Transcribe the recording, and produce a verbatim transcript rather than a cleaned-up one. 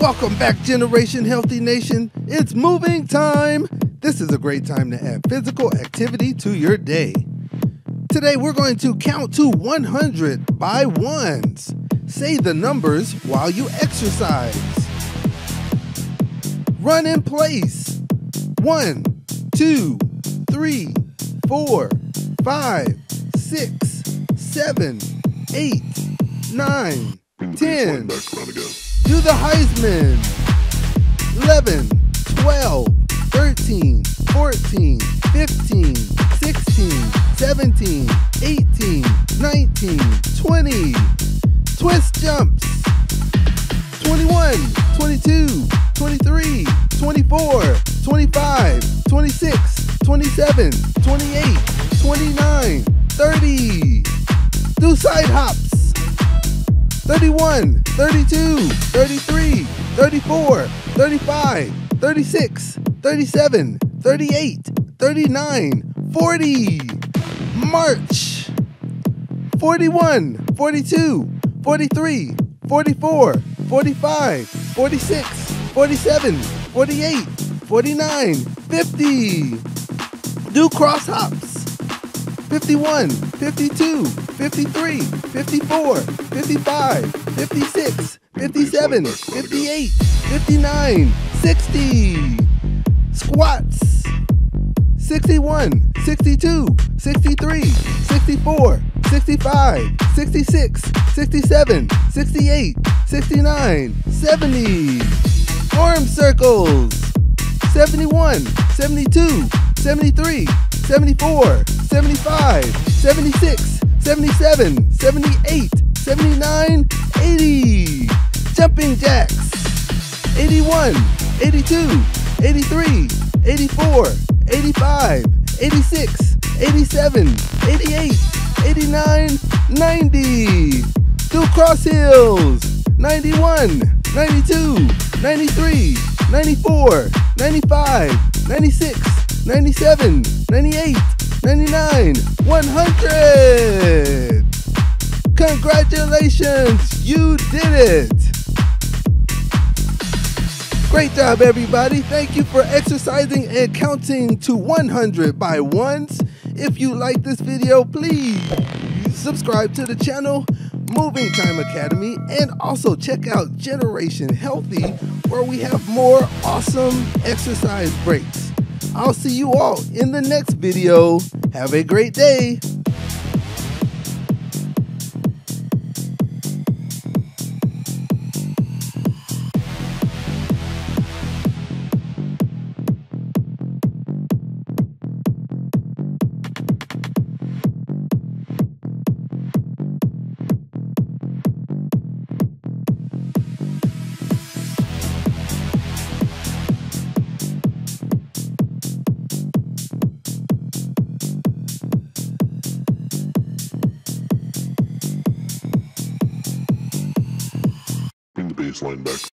Welcome back, Generation Healthy Nation. It's moving time. This is a great time to add physical activity to your day. Today, we're going to count to one hundred by ones. Say the numbers while you exercise. Run in place. One, two, three, four, five, six, seven, eight, nine, ten. Do the Heisman. eleven, twelve, thirteen, fourteen, fifteen, sixteen, seventeen, eighteen, nineteen, twenty. Twist jumps. twenty-one, twenty-two, twenty-three, twenty-four, twenty-five, twenty-six, twenty-seven, twenty-eight, twenty-nine, thirty. Do side hops. thirty-one, thirty-two, thirty-three, thirty-four, thirty-five, thirty-six, thirty-seven, thirty-eight, thirty-nine, forty. March. forty-one, forty-two, forty-three, forty-four, forty-five, forty-six, forty-seven, forty-eight, forty-nine, fifty. Do cross hops. fifty-one, fifty-two, fifty-three, fifty-four, fifty-five, fifty-six, fifty-seven, fifty-eight, fifty-nine, sixty. Squats. sixty-one, sixty-two, sixty-three, sixty-four, sixty-five, sixty-six, sixty-seven, sixty-eight, sixty-nine, seventy. Arm circles. seventy-one, seventy-two, seventy-three, seventy-four, seventy-five, seventy-six, seventy-seven, seventy-eight, seventy-nine, eighty. Jumping jacks. eighty-one, eighty-two, eighty-three, eighty-four, eighty-five, eighty-six, eighty-seven, eighty-eight, eighty-nine, ninety. Do cross hills. ninety-one, ninety-two, ninety-three, ninety-four, ninety-five, ninety-six, ninety-seven, ninety-eight, ninety-nine, one hundred. Congratulations, you did it. Great job, everybody. Thank you for exercising and counting to one hundred by ones. If you like this video, please subscribe to the channel, Moving Time Academy, and also check out Generation Healthy, where we have more awesome exercise breaks. I'll see you all in the next video. Have a great day. Line back.